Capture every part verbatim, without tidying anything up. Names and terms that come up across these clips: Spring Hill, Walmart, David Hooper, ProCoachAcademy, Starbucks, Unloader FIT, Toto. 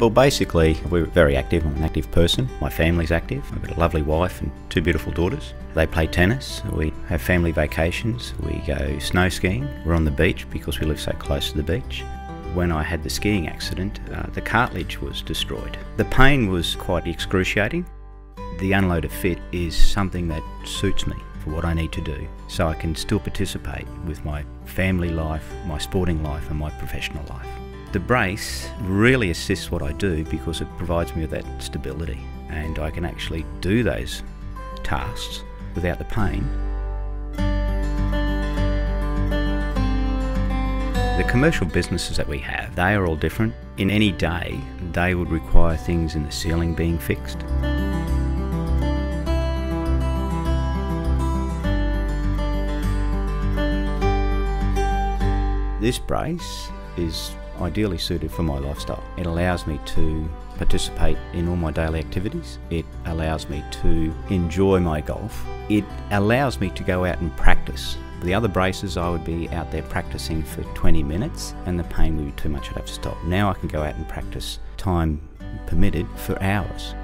Well, basically, we're very active. I'm an active person. My family's active. I've got a lovely wife and two beautiful daughters. They play tennis. We have family vacations. We go snow skiing. We're on the beach because we live so close to the beach. When I had the skiing accident, uh, the cartilage was destroyed. The pain was quite excruciating. The Unloader Fit is something that suits me for what I need to do, so I can still participate with my family life, my sporting life and my professional life. The brace really assists what I do because it provides me with that stability, and I can actually do those tasks without the pain. The commercial businesses that we have, they are all different. In any day, they would require things in the ceiling being fixed. This brace is ideally suited for my lifestyle. It allows me to participate in all my daily activities. It allows me to enjoy my golf. It allows me to go out and practice. The other braces, I would be out there practicing for twenty minutes and the pain would be too much, I'd have to stop. Now I can go out and practice, time permitted, for hours.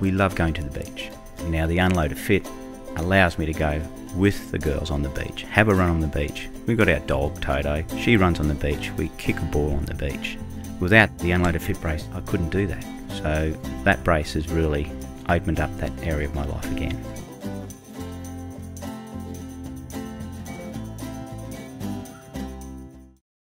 We love going to the beach. Now the Unloader Fit allows me to go with the girls on the beach, have a run on the beach. We've got our dog, Toto. She runs on the beach. We kick a ball on the beach. Without the Unloader Fit brace, I couldn't do that. So that brace has really opened up that area of my life again.